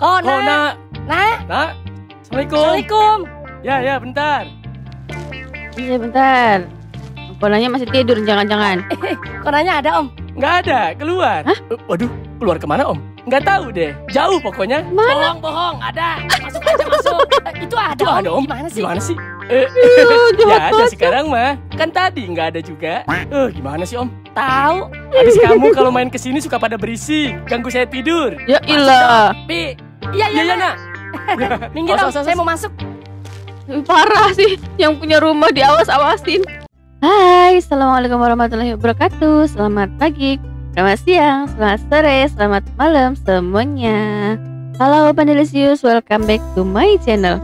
Nak. Assalamualaikum. Ya, bentar. Iya, bentar. Konanya masih tidur, jangan-jangan. Konanya ada, Om? Nggak ada, keluar. Hah? Waduh, keluar kemana, Om? Nggak tahu deh, jauh pokoknya. Mana? Bohong, ada. Masuk aja, masuk. Itu ada, Om. Ada, Om. Gimana sih? Nggak ada sekarang, mah. Kan tadi nggak ada juga. Gimana sih, Om? Tahu. Habis kamu kalau main kesini suka pada berisik. Ganggu saya tidur. Ya ilah. Iya, Nak. Minggir, Om. Saya mau masuk. Parah sih, yang punya rumah diawas-awasin. Hai, assalamualaikum warahmatullahi wabarakatuh. Selamat pagi, selamat siang, selamat sore, selamat malam semuanya. Halo Pandalicious, welcome back to my channel.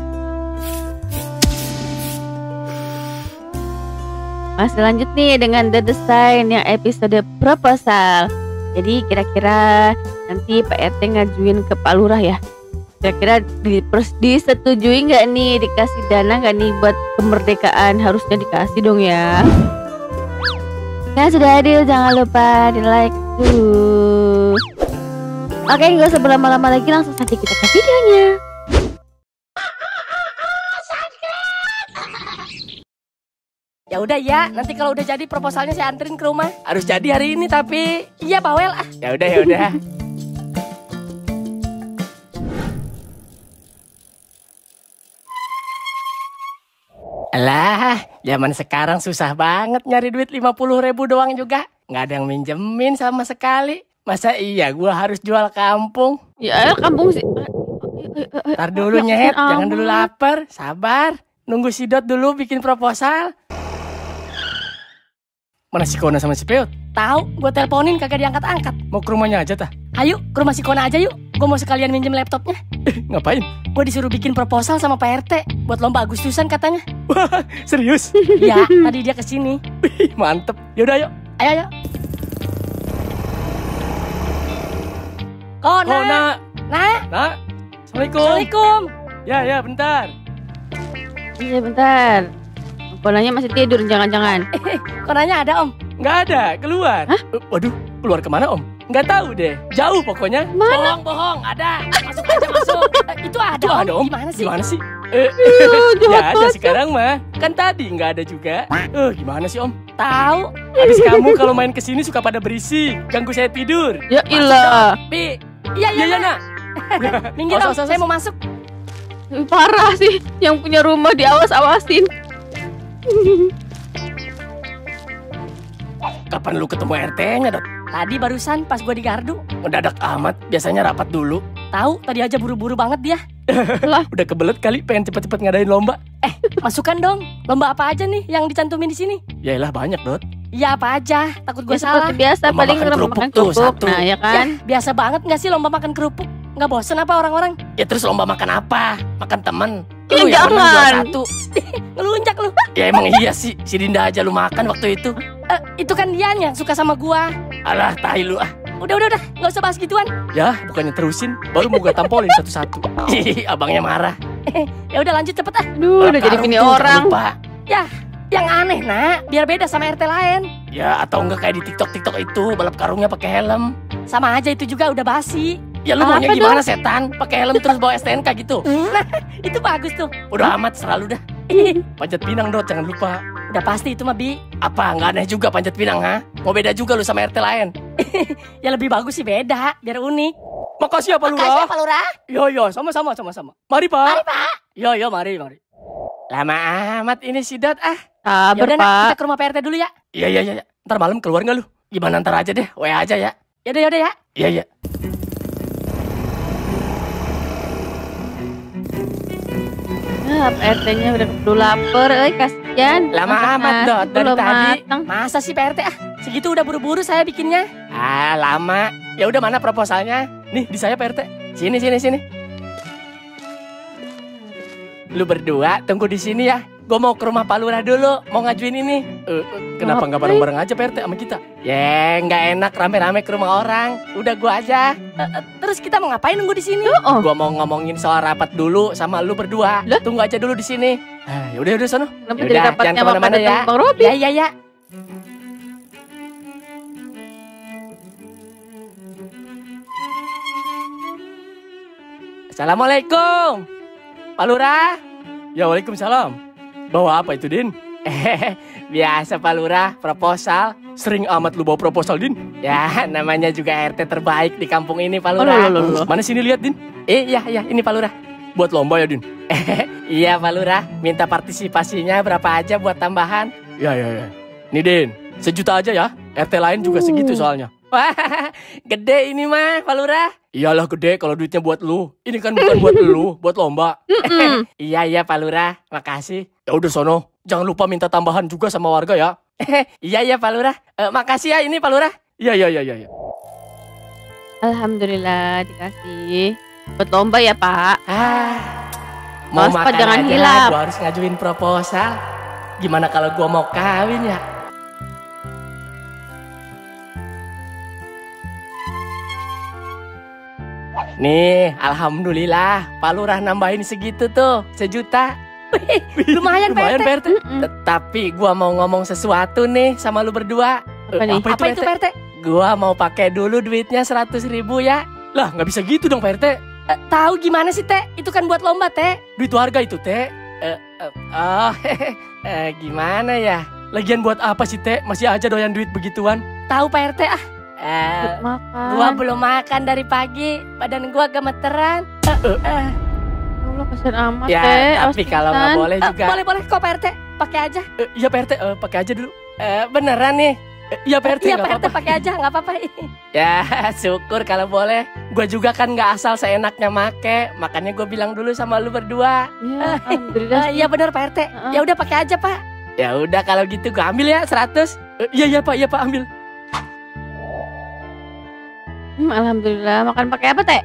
Masih lanjut nih dengan The Design yang episode proposal. Jadi kira-kira nanti Pak RT ngajuin ke Pak Lurah ya. Kira-kira disetujui nggak nih, dikasih dana nggak nih buat kemerdekaan? Harusnya dikasih dong ya. Nah, sudah hadir, jangan lupa di like tuh. Oke, nggak usah berlama-lama lagi, langsung saja kita ke videonya. Ya udah ya, nanti kalau udah jadi proposalnya saya anterin ke rumah. Harus jadi hari ini tapi iya bawel ah. Ya udah. Alah, zaman sekarang susah banget nyari duit 50.000 doang juga. Nggak ada yang minjemin sama sekali. Masa iya gua harus jual kampung? Ya kampung sih. Ntar dulu nyet, jangan dulu lapar. Sabar, nunggu si Dot dulu bikin proposal. Mana si Kona sama si Peot? Tahu, gua teleponin kagak diangkat-angkat. Mau ke rumahnya aja tah? Ayo, ke rumah si Kona aja yuk. Gua mau sekalian minjem laptopnya. Ngapain? Gua disuruh bikin proposal sama Pak RT buat lomba Agustusan katanya. Wah, serius? Ya, tadi dia kesini. Wih, mantep. Yaudah, yuk. Ayo. Kona. Nak. Assalamualaikum. Ya, bentar. Iya, bentar. Konanya masih tidur, jangan-jangan. Konanya ada, Om? Nggak ada, keluar. Hah? Waduh, keluar kemana, Om? Nggak tahu deh, jauh pokoknya. Mana? Bohong, ada. Masuk aja, masuk. Itu ada, Om. Gimana sih? Ya ada sekarang, mah. Kan tadi nggak ada juga. Gimana sih, Om? Tahu. Habis kamu kalau main kesini suka pada berisik. Ganggu saya tidur. Ya ilah. Iya, Nak. Minggir, Om. Saya mau masuk. Parah sih, yang punya rumah diawas-awasin. Kapan lu ketemu RT-nya, Dok? Tadi barusan pas gua di gardu. Mendadak amat, biasanya rapat dulu. Tahu, tadi aja buru-buru banget dia. Lah, udah kebelet kali pengen cepet-cepet ngadain lomba. Masukkan dong. Lomba apa aja nih yang dicantumin di sini? Yaelah banyak, Dot. Iya apa aja, takut gua salah. Biasa lomba paling makan kerupuk. Nah, ya kan? Ya, biasa banget nggak sih lomba makan kerupuk? Nggak bosen apa orang-orang? Ya terus lomba makan apa? Makan temen. Lu yang menang jual satu. Ngelunjak lu. Ya emang iya sih, si Dinda aja lu makan waktu itu. Itu kan Dian yang suka sama gua. Alah, tahi lu ah. Udah, nggak usah bahas gituan. Ya, bukannya terusin, baru mau gua tampolin satu-satu. Abangnya marah. Ya udah lanjut cepet ah. Aduh, udah jadi bini orang. Ya, yang aneh, Nak, biar beda sama RT lain. Ya, atau enggak kayak di TikTok itu, balap karungnya pakai helm. Sama aja itu juga udah basi. Ya lu maunya gimana dong? Setan, pakai helm terus bawa STNK gitu. Nah, itu bagus tuh. Udah amat selalu dah. Panjat pinang, Dot, jangan lupa. Udah pasti itu mah, Bi. Apa nggak aneh juga panjat pinang, ha? Mau beda juga lu sama RT lain. Ya lebih bagus sih beda, biar unik. Makasih ya, Pak Lurah. Yo, sama-sama. Mari, Pak. Yo, mari. Lama amat ini si Dot ah. Yaudah, Nak, kita ke rumah Pak RT dulu ya. Iya. Ntar malam keluar nggak lu? Gimana ntar aja deh, WA aja ya. Yaudah ya. Iya. Pak RT-nya udah keburu lapar, kasihan. Lama amat, Dot, dari tadi. Masa sih Pak RT ah? Segitu udah buru-buru saya bikinnya. Lama. Ya udah, mana proposalnya? Nih, di saya Pak RT. Sini. Lu berdua tunggu di sini ya. Gua mau ke rumah Pak Lurah dulu, mau ngajuin ini. Kenapa nggak bareng-bareng aja Pak RT sama kita? Ya, nggak enak rame-rame ke rumah orang. Udah gua aja. Terus kita mau ngapain nunggu di sini? Gua mau ngomongin soal rapat dulu sama lu berdua. Tunggu aja dulu di sini. Yaudah sono. Yaudah, jangan kemana-mana ya. Ya. Assalamualaikum, Pak Lurah. Ya, waalaikumsalam. Bawa apa itu, Din? Biasa Pak Lurah, proposal. Sering amat lu bawa proposal, Din. Ya, namanya juga RT terbaik di kampung ini, Pak Lurah. Mana sini lihat, Din? Iya, ini Pak Lurah. Buat lomba ya, Din? Iya, Pak Lurah. Minta partisipasinya berapa aja buat tambahan? Ya. Nih, Din, 1 juta aja ya. RT lain juga segitu soalnya. Wah, gede ini mah, Pak Lurah. Iyalah gede kalau duitnya buat lu. Ini kan bukan buat lu, buat lomba. Iya, Pak Lurah, makasih. Ya udah sono, jangan lupa minta tambahan juga sama warga ya. Iya, Pak Lurah, makasih ya ini Pak Lurah. Iya. Alhamdulillah dikasih. Buat lomba ya Pak. Mau makan jangan aja, hilap. Gua harus ngajuin proposal. Gimana kalau gua mau kawin ya? Nih, alhamdulillah, Pak Lurah nambahin segitu tuh, 1 juta. Lumayan Pak RT. Tapi gua mau ngomong sesuatu nih sama lu berdua. Apa itu Pak RT? Gua mau pakai dulu duitnya 100.000 ya. Lah, nggak bisa gitu dong Pak RT. Tahu gimana sih Teh? Itu kan buat lomba Teh. Duit warga itu Teh. Gimana ya? Lagian buat apa sih Teh? Masih aja doyan duit begituan. Tahu Pak RT ah. Gua belum makan dari pagi, badan gua gemeteran. Allah kasihan amat ya, Teh. Tapi kalau nggak boleh juga. Boleh kok Pak RT, pakai aja. Iya Pak RT, pakai aja dulu. Beneran nih? Iya Pak RT. Iya Pak RT, pakai aja, nggak apa-apa. Ya syukur kalau boleh. Gua juga kan nggak asal seenaknya make, makanya gua bilang dulu sama lu berdua. Iya bener Pak RT. Ya udah pakai aja Pak. Ya udah kalau gitu gua ambil ya 100. Iya Pak ambil. Alhamdulillah, makan pakai apa Teh?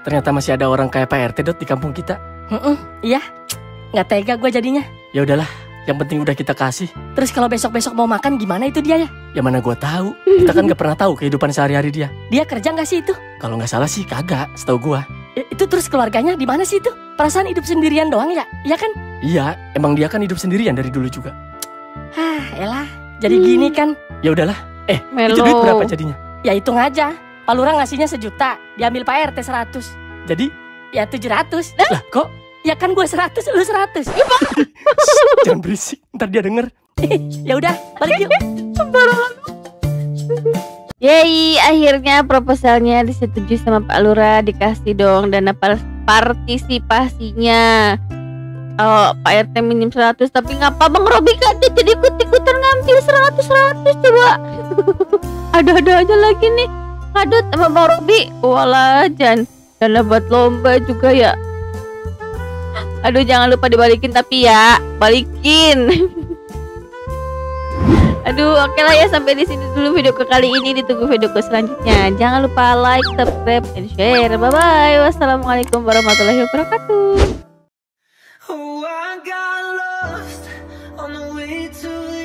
Ternyata masih ada orang kayak Pak RT Dot di kampung kita. Iya, nggak tega gue jadinya. Ya udahlah, yang penting udah kita kasih. Terus kalau besok-besok mau makan gimana itu dia ya? Ya mana gue tahu. Kita kan nggak pernah tahu kehidupan sehari-hari dia. Dia kerja nggak sih itu? Kalau nggak salah sih kagak, setahu gue. Itu terus keluarganya di mana sih itu? Perasaan hidup sendirian doang ya? Iya kan? Iya, emang dia kan hidup sendirian dari dulu juga. Elah, jadi gini kan? Ya udahlah. Itu duit berapa jadinya? Ya hitung aja, Pak Lurah ngasihnya 1 juta, diambil Pak RT 100. Jadi? Ya 700. Lah kok? Ya kan gue 100, lu 100. Jangan berisik, ntar dia denger. Ya udah, balik yuk. Yeay, akhirnya proposalnya disetujui sama Pak Lurah, dikasih dong dana partisipasinya. Oh, Pak RT minim 100, tapi ngapa Bang Robi kan jadi ikut-ikutan ngambil 100 coba. Ada-ada aja lagi nih kadut sama Bang Robi. Walah, dana buat lomba juga ya. Aduh, jangan lupa dibalikin tapi ya, balikin. Aduh, oke lah ya, sampai di sini dulu video ke kali ini, ditunggu video ke selanjutnya. Jangan lupa like, subscribe, and share. Bye bye. Wassalamualaikum warahmatullahi wabarakatuh. Oh, I got lost on the way to